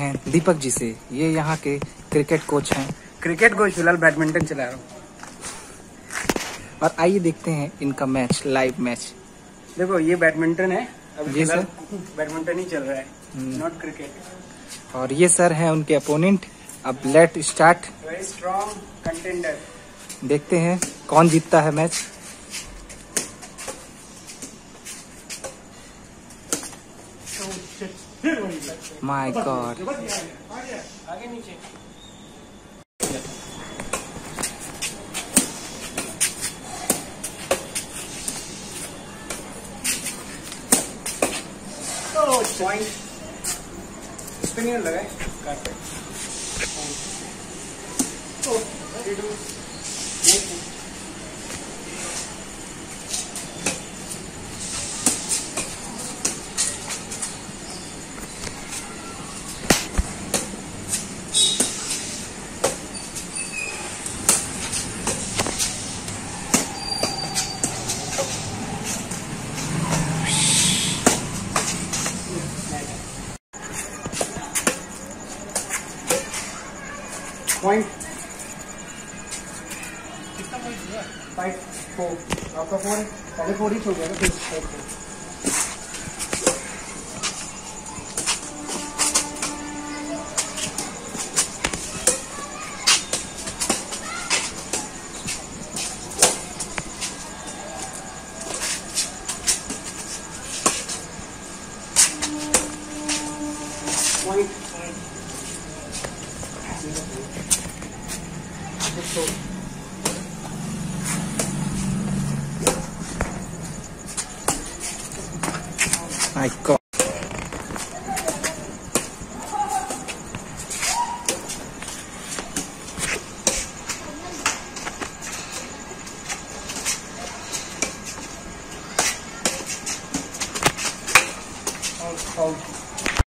हैं दीपक जी से, ये यहाँ के क्रिकेट कोच हैं। क्रिकेट कोच, फिलहाल बैडमिंटन चला रहा हूँ। और आइए देखते हैं इनका मैच, लाइव मैच। देखो ये बैडमिंटन है, अब ये सर बैडमिंटन ही चल रहा है, नॉट क्रिकेट। और ये सर हैं उनके अपोनेंट। अब late start, very strong contender. देखते हैं कौन जीतता है मैच। माय गॉड, आगे नीचे। तो पॉइंट स्पिनर लगाए करते। तो पॉइंट कितना पॉइंट हुआ? 5-4। आपका 4 है, पहले 4 ही हो गया ना, फिर 4। Point My God. Oh.